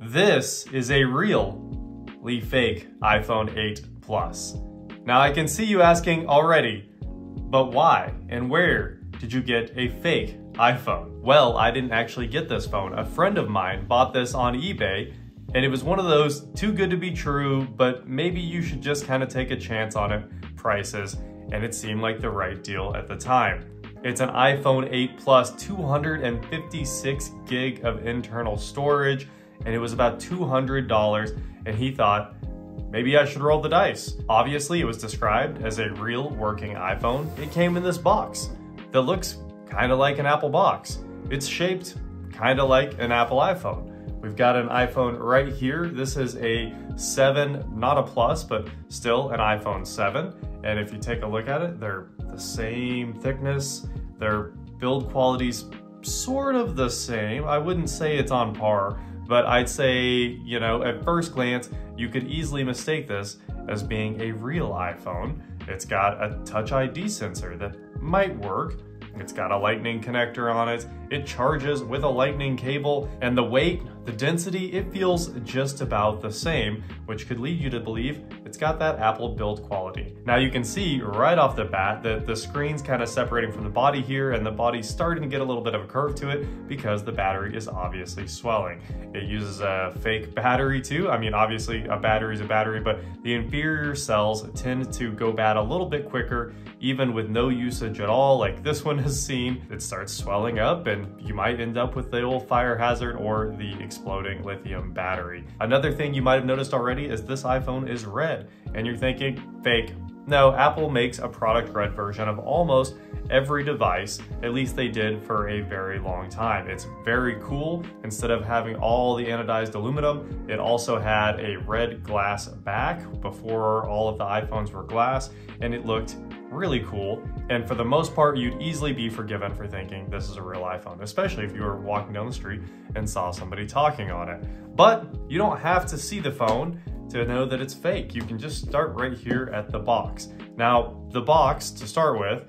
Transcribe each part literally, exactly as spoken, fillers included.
This is a really fake iPhone eight Plus. Now I can see you asking already, but why and where did you get a fake iPhone? Well, I didn't actually get this phone. A friend of mine bought this on eBay, and it was one of those too good to be true, but maybe you should just kind of take a chance on it prices, and it seemed like the right deal at the time. It's an iPhone eight Plus, two hundred fifty-six gig of internal storage, and it was about two hundred dollars, and he thought, maybe I should roll the dice. Obviously, it was described as a real working iPhone. It came in this box that looks kind of like an Apple box. It's shaped kind of like an Apple iPhone. We've got an iPhone right here. This is a seven, not a plus, but still an iPhone seven. And if you take a look at it, they're the same thickness. Their build quality's sort of the same. I wouldn't say it's on par, but I'd say, you know, at first glance, you could easily mistake this as being a real iPhone. It's got a Touch I D sensor that might work. It's got a lightning connector on it. It charges with a lightning cable, and the weight, the density, it feels just about the same, which could lead you to believe it's got that Apple build quality. Now you can see right off the bat that the screen's kind of separating from the body here, and the body's starting to get a little bit of a curve to it because the battery is obviously swelling. It uses a fake battery too. I mean, obviously a battery is a battery, but the inferior cells tend to go bad a little bit quicker, even with no usage at all, like this one has seen. It starts swelling up, and you might end up with the old fire hazard or the exploding lithium battery. Another thing you might have noticed already is this iPhone is red, and you're thinking, fake. No, Apple makes a product red version of almost every device, at least they did for a very long time. It's very cool. Instead of having all the anodized aluminum, it also had a red glass back before all of the iPhones were glass, and it looked really cool. And for the most part, you'd easily be forgiven for thinking this is a real iPhone, especially if you were walking down the street and saw somebody talking on it. But you don't have to see the phone to know that it's fake. You can just start right here at the box. Now, the box, to start with,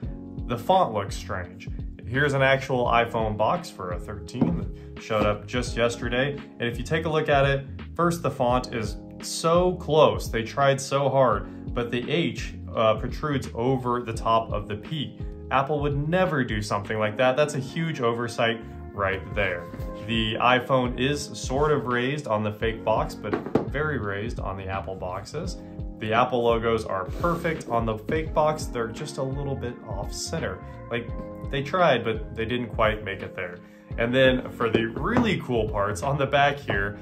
the font looks strange. Here's an actual iPhone box for a thirteen that showed up just yesterday. And if you take a look at it, first, the font is so close. They tried so hard, but the H Uh, protrudes over the top of the P. Apple would never do something like that. That's a huge oversight right there. The iPhone is sort of raised on the fake box, but very raised on the Apple boxes. The Apple logos are perfect on the fake box. They're just a little bit off center. Like, they tried, but they didn't quite make it there. And then for the really cool parts on the back here,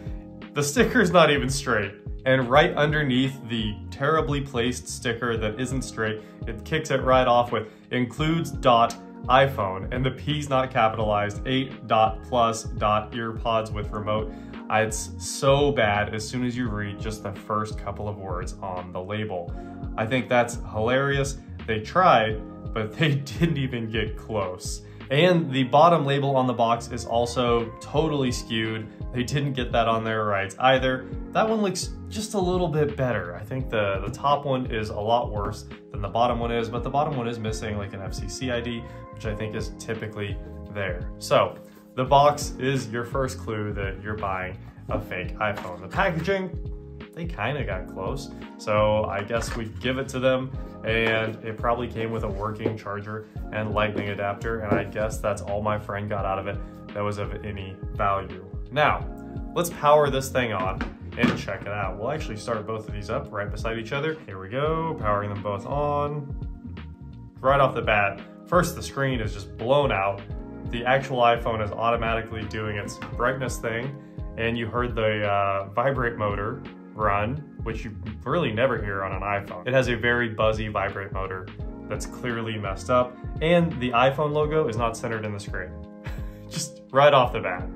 the sticker's not even straight. And right underneath the terribly placed sticker that isn't straight, it kicks it right off with includes dot iPhone, and the P's not capitalized, eight dot plus dot earpods with remote. It's so bad as soon as you read just the first couple of words on the label. I think that's hilarious. They tried, but they didn't even get close. And the bottom label on the box is also totally skewed. They didn't get that on their rights either. That one looks just a little bit better. I think the, the top one is a lot worse than the bottom one is, but the bottom one is missing like an F C C I D, which I think is typically there. So the box is your first clue that you're buying a fake iPhone. The packaging, they kind of got close, so I guess we'd give it to them, and it probably came with a working charger and lightning adapter, and I guess that's all my friend got out of it that was of any value. Now, let's power this thing on and check it out. We'll actually start both of these up right beside each other. Here we go, powering them both on. Right off the bat, first the screen is just blown out. The actual iPhone is automatically doing its brightness thing, and you heard the uh, vibrate motor run, which you really never hear on an iPhone. It has a very buzzy vibrate motor that's clearly messed up, and the iPhone logo is not centered in the screen. Just right off the bat.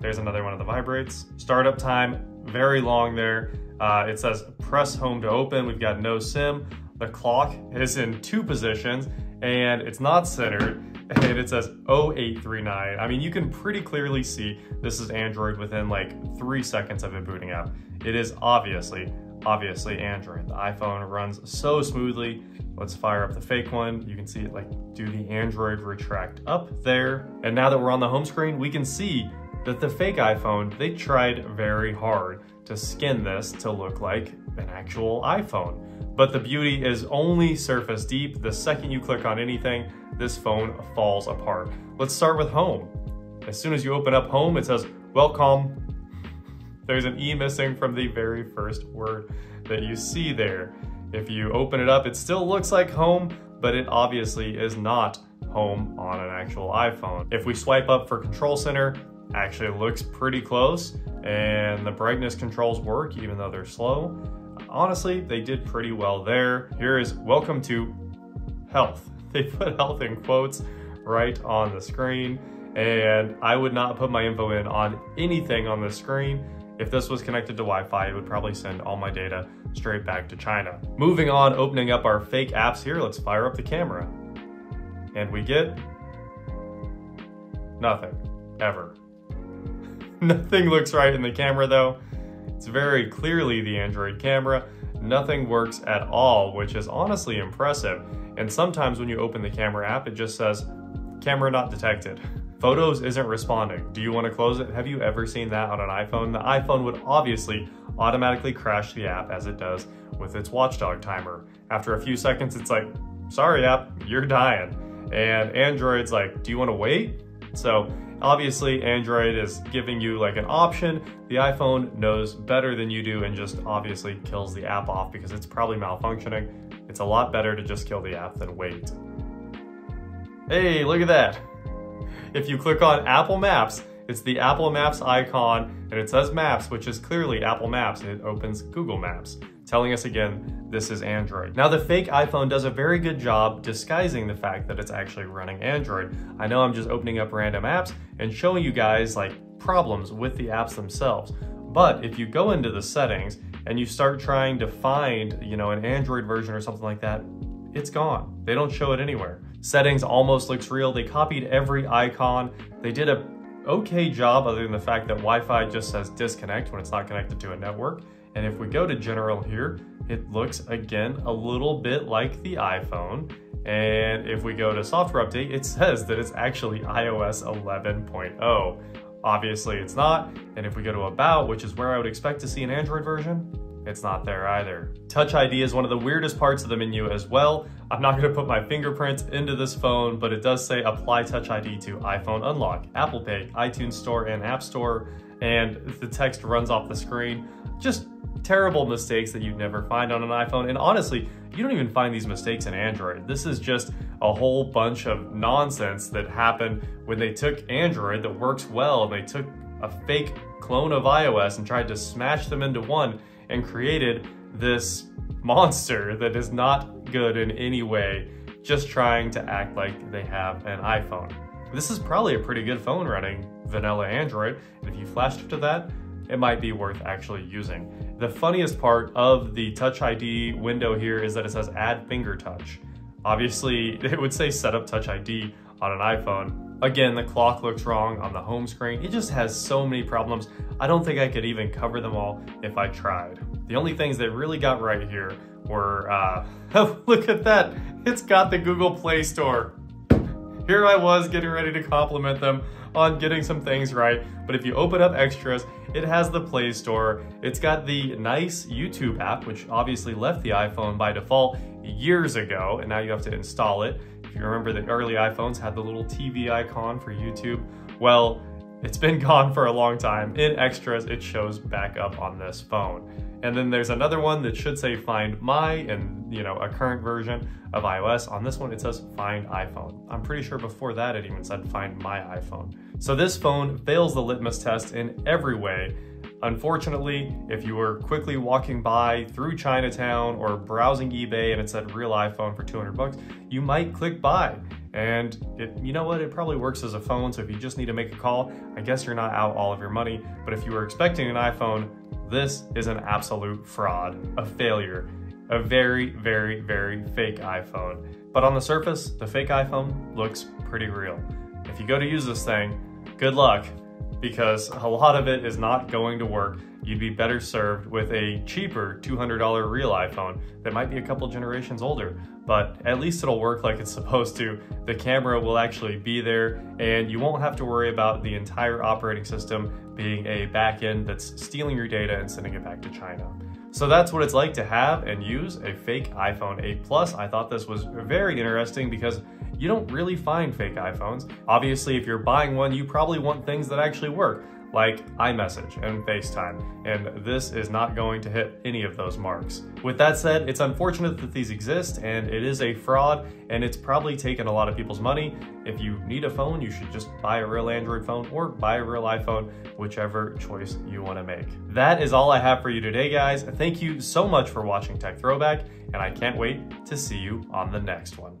There's another one of the vibrates. Startup time, very long there. Uh, it says press home to open. We've got no SIM. The clock is in two positions, and it's not centered, and it says oh eight three nine. I mean, you can pretty clearly see this is Android within like three seconds of it booting up. It is obviously, obviously Android. The iPhone runs so smoothly. Let's fire up the fake one. You can see it like do the Android retract up there. And now that we're on the home screen, we can see But the fake iPhone, they tried very hard to skin this to look like an actual iPhone. But the beauty is only surface deep. The second you click on anything, this phone falls apart. Let's start with Home. As soon as you open up Home, it says, welcome. There's an E missing from the very first word that you see there. If you open it up, it still looks like Home, but it obviously is not Home on an actual iPhone. If we swipe up for Control Center, actually looks pretty close, and the brightness controls work even though they're slow. Honestly, they did pretty well there. Here is welcome to Health. They put health in quotes right on the screen, and I would not put my info in on anything on the screen. If this was connected to Wi-Fi, it would probably send all my data straight back to China. Moving on, opening up our fake apps here, let's fire up the camera. And we get nothing, ever. Nothing looks right in the camera though. It's very clearly the Android camera. Nothing works at all, which is honestly impressive. And sometimes when you open the camera app, it just says, camera not detected. Photos isn't responding. Do you want to close it? Have you ever seen that on an iPhone? The iPhone would obviously automatically crash the app as it does with its watchdog timer. After a few seconds, it's like, sorry app, you're dying. And Android's like, do you want to wait? So obviously Android is giving you like an option. The iPhone knows better than you do and just obviously kills the app off because it's probably malfunctioning. It's a lot better to just kill the app than wait. Hey, look at that. If you click on Apple Maps, it's the Apple Maps icon and it says Maps, which is clearly Apple Maps, and it opens Google Maps, telling us again, this is Android. Now the fake iPhone does a very good job disguising the fact that it's actually running Android. I know I'm just opening up random apps and showing you guys like problems with the apps themselves. But if you go into the settings and you start trying to find, you know, an Android version or something like that, it's gone. They don't show it anywhere. Settings almost looks real. They copied every icon. They did a okay job other than the fact that Wi-Fi just says disconnect when it's not connected to a network. And if we go to general here, it looks again a little bit like the iPhone. And if we go to software update, it says that it's actually i O S eleven point oh. Obviously it's not. And if we go to about, which is where I would expect to see an Android version, it's not there either. Touch I D is one of the weirdest parts of the menu as well. I'm not gonna put my fingerprints into this phone, but it does say apply Touch I D to iPhone Unlock, Apple Pay, iTunes Store, and App Store. And the text runs off the screen. Just terrible mistakes that you'd never find on an iPhone. And honestly, you don't even find these mistakes in Android. This is just a whole bunch of nonsense that happened when they took Android that works well, and they took a fake clone of iOS and tried to smash them into one and created this monster that is not good in any way, just trying to act like they have an iPhone. This is probably a pretty good phone running vanilla Android, and if you flashed it to that, it might be worth actually using. The funniest part of the Touch I D window here is that it says add finger touch. Obviously, it would say set up Touch I D on an iPhone. Again, the clock looks wrong on the home screen. It just has so many problems. I don't think I could even cover them all if I tried. The only things they really got right here were, uh, oh, look at that. It's got the Google Play Store. Here I was getting ready to compliment them on getting some things right, but if you open up extras, it has the Play Store. It's got the nice YouTube app, which obviously left the iPhone by default years ago, and now you have to install it. If you remember, the early iPhones had the little T V icon for YouTube. Well, it's been gone for a long time. In extras, it shows back up on this phone. And then there's another one that should say Find My, and you know, a current version of iOS. On this one, it says Find iPhone. I'm pretty sure before that, it even said Find My iPhone. So this phone fails the litmus test in every way. Unfortunately, if you were quickly walking by through Chinatown or browsing eBay and it said real iPhone for two hundred bucks, you might click buy. And it, you know what, it probably works as a phone, so if you just need to make a call, I guess you're not out all of your money. But if you were expecting an iPhone, this is an absolute fraud, a failure, a very, very, very fake iPhone. But on the surface, the fake iPhone looks pretty real. If you go to use this thing, good luck. because a lot of it is not going to work. You'd be better served with a cheaper two hundred dollar real iPhone that might be a couple generations older, but at least it'll work like it's supposed to. The camera will actually be there, and you won't have to worry about the entire operating system being a backend that's stealing your data and sending it back to China. So that's what it's like to have and use a fake iPhone eight Plus. I thought this was very interesting because you don't really find fake iPhones. Obviously, if you're buying one, you probably want things that actually work, like iMessage and FaceTime, and this is not going to hit any of those marks. With that said, it's unfortunate that these exist, and it is a fraud, and it's probably taken a lot of people's money. If you need a phone, you should just buy a real Android phone or buy a real iPhone, whichever choice you want to make. That is all I have for you today, guys. Thank you so much for watching Tech Throwback, and I can't wait to see you on the next one.